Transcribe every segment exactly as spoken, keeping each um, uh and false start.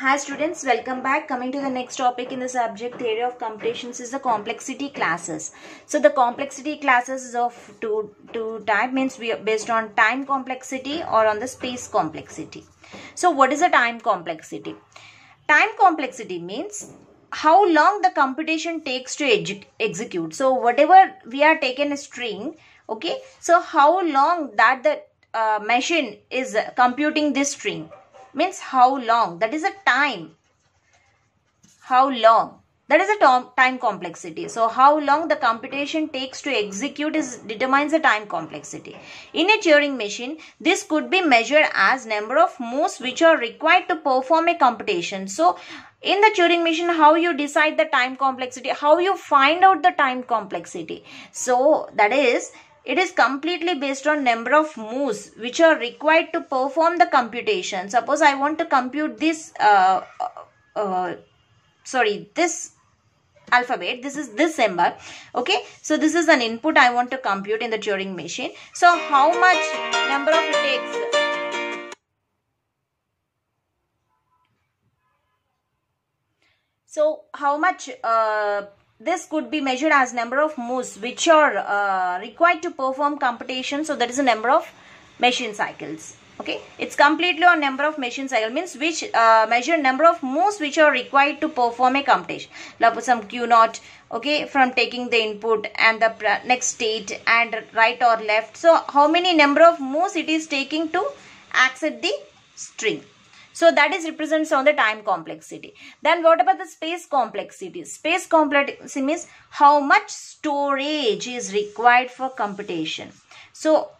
Hi students, welcome back. Coming to the next topic in the subject theory of computations is the complexity classes. So the complexity classes is of two two type, means we are based on time complexity or on the space complexity. So what is the time complexity? Time complexity means how long the computation takes to execute. So whatever we are taken a string, okay, so how long that the uh, machine is computing this string, means how long, that is a time. How long, that is a time complexity. So how long the computation takes to execute is determines the time complexity. In a Turing machine, this could be measured as number of moves which are required to perform a computation. So in the Turing machine, how you decide the time complexity, how you find out the time complexity? So that is, it is completely based on number of moves which are required to perform the computation. Suppose I want to compute this, uh, uh, sorry, this alphabet. This is this symbol. Okay. So this is an input I want to compute in the Turing machine. So how much number of it takes? So how much uh, this could be measured as number of moves which are uh, required to perform computation. So that is the number of machine cycles. Okay, it's completely on number of machine cycle, means which uh, measure number of moves which are required to perform a computation. Now some Q naught. Okay, from taking the input and the next state and right or left. So how many number of moves it is taking to access the string. So that is represents on the time complexity. Then what about the space complexity? Space complexity means how much storage is required for computation. So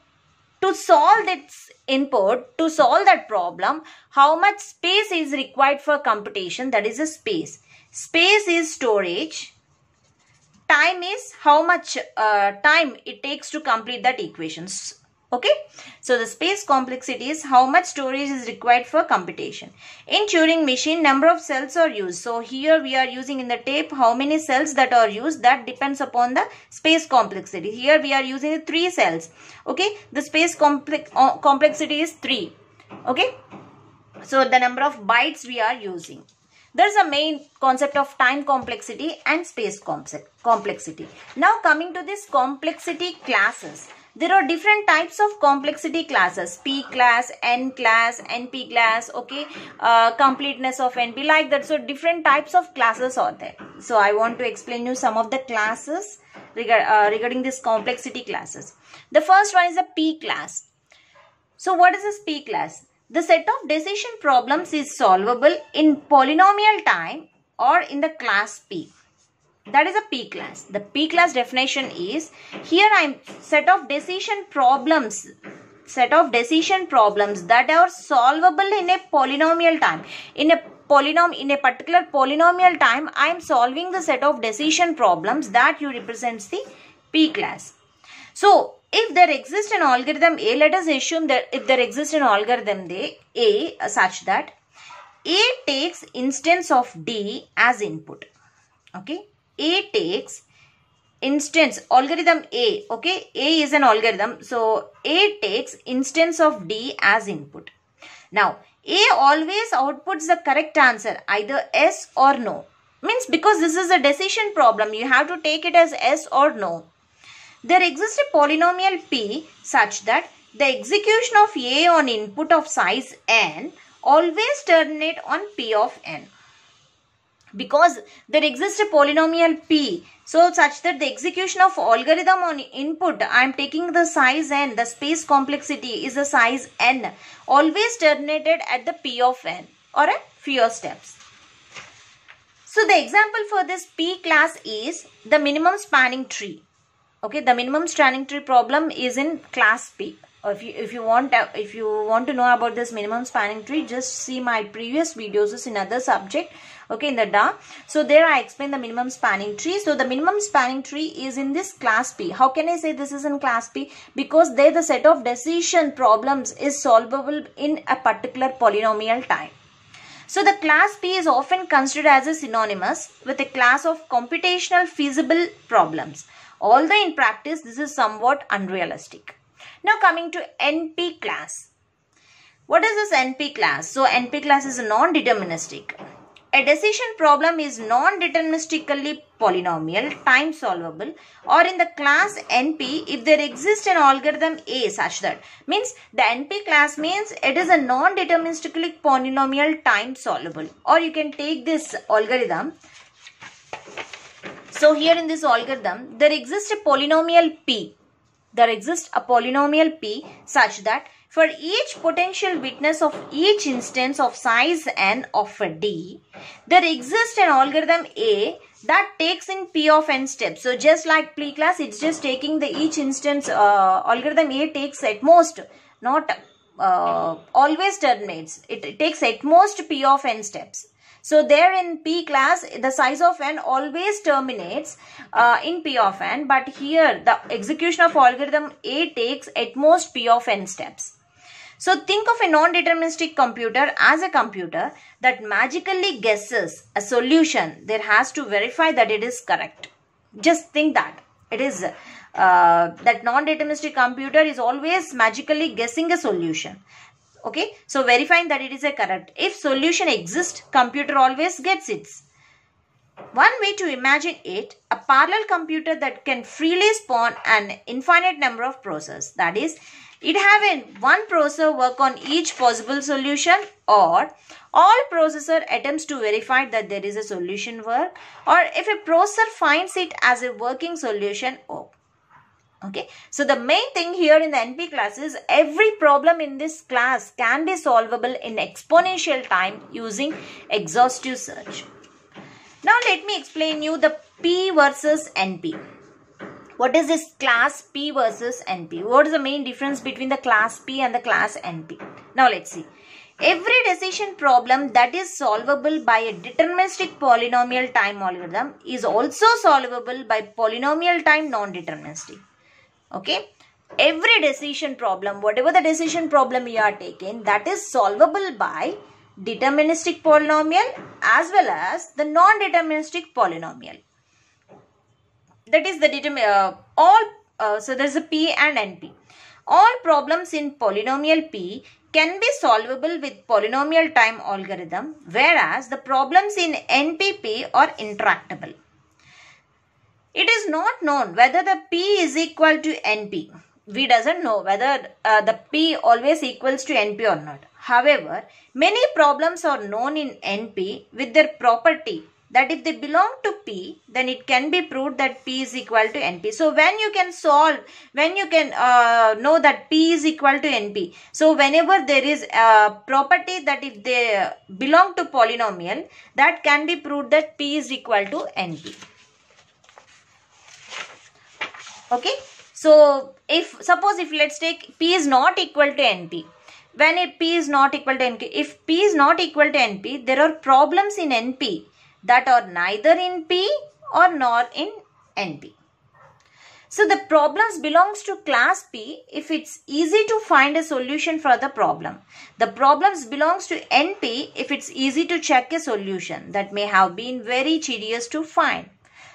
to solve this input, to solve that problem, how much space is required for computation? That is a space. Space is storage. Time is how much uh, time it takes to complete that equation. Okay, so the space complexity is how much storage is required for computation. In Turing machine, number of cells are used. So here we are using in the tape how many cells that are used, that depends upon the space complexity. Here we are using three cells. Okay, the space complex uh, complexity is three. Okay, so the number of bytes we are using. There's a main concept of time complexity and space complexity. Now coming to this complexity classes. There are different types of complexity classes, P class, N class, N P class, okay, uh, completeness of N P, like that. So different types of classes are there. So I want to explain you some of the classes regard, uh, regarding this complexity classes. The first one is a P class. So what is this P class? The set of decision problems is solvable in polynomial time or in the class P. That is a P class. The P class definition is, here I am set of decision problems, set of decision problems that are solvable in a polynomial time. In a polynomial, in a particular polynomial time, I am solving the set of decision problems that you represents the P class. So if there exists an algorithm A, let us assume that if there exists an algorithm A such that A takes instance of D as input. Okay. A takes instance, algorithm A, okay, A is an algorithm, so A takes instance of D as input. Now, A always outputs the correct answer, either yes or no, means because this is a decision problem, you have to take it as yes or no. There exists a polynomial P such that the execution of A on input of size n always terminate on P of n. Because there exists a polynomial P, so such that the execution of algorithm on input, I am taking the size n, the space complexity is a size n, always terminated at the P of n or a few steps. So the example for this P class is the minimum spanning tree. Okay, the minimum spanning tree problem is in class P. If you, if you want if you want to know about this minimum spanning tree, just see my previous videos in other subject, okay, in the D A. So there I explain the minimum spanning tree. So the minimum spanning tree is in this class P. How can I say this is in class P? Because there the set of decision problems is solvable in a particular polynomial time. So the class P is often considered as a synonymous with a class of computational feasible problems, although in practice this is somewhat unrealistic. Now coming to N P class. What is this N P class? So N P class is non-deterministic. A decision problem is non-deterministically polynomial, time solvable, or in the class N P if there exists an algorithm A such that, means the N P class means it is a non-deterministically polynomial, time solvable, or you can take this algorithm. So here in this algorithm there exists a polynomial P. There exists a polynomial P such that for each potential witness of each instance of size n of D, there exists an algorithm A that takes in P of n steps. So just like P class, it's just taking the each instance, uh, algorithm A takes at most, not uh, always terminates. It, it takes at most P of n steps. So there in P class, the size of n always terminates uh, in P of n. But here the execution of algorithm A takes at most P of n steps. So think of a non-deterministic computer as a computer that magically guesses a solution. There has to verify that it is correct. Just think that. It is uh, that non-deterministic computer is always magically guessing a solution. Okay, so verifying that it is a correct. If solution exists, computer always gets it. One way to imagine it, a parallel computer that can freely spawn an infinite number of processes. That is, it having one processor work on each possible solution, or all processor attempts to verify that there is a solution work, or if a processor finds it as a working solution, oh. Okay, so the main thing here in the N P class is every problem in this class can be solvable in exponential time using exhaustive search. Now let me explain you the P versus N P. What is this class P versus N P? What is the main difference between the class P and the class N P? Now let's see. Every decision problem that is solvable by a deterministic polynomial time algorithm is also solvable by polynomial time non-deterministic. Okay, every decision problem, whatever the decision problem you are taking, that is solvable by deterministic polynomial as well as the non-deterministic polynomial. That is the determin uh, all uh, so there is a P and N P. All problems in polynomial P can be solvable with polynomial time algorithm, whereas the problems in N P P are intractable. It is not known whether the P is equal to N P. We doesn't know whether uh, the P always equals to N P or not. However, many problems are known in N P with their property that if they belong to P, then it can be proved that P is equal to N P. So when you can solve, when you can uh, know that P is equal to N P. So whenever there is a property that if they belong to polynomial, that can be proved that P is equal to N P. Okay, so if suppose if let's take P is not equal to N P, when if P is not equal to N P, if P is not equal to N P, there are problems in N P that are neither in P or nor in N P. So the problems belongs to class P if it's easy to find a solution for the problem. The problems belongs to N P if it's easy to check a solution that may have been very tedious to find.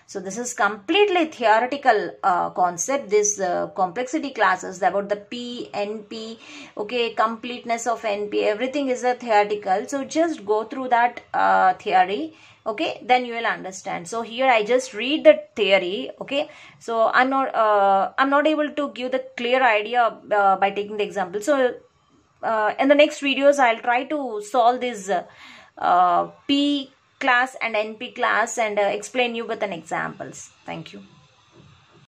So this is completely theoretical uh, concept, this uh, complexity classes about the P, N P, okay, completeness of N P, everything is a theoretical. So just go through that uh, theory, okay, then you will understand. So here I just read the theory, okay, so I'm not, uh, I'm not able to give the clear idea uh, by taking the example. So uh, in the next videos, I'll try to solve this uh, uh, P class and N P class and uh, explain you with an examples. Thank you.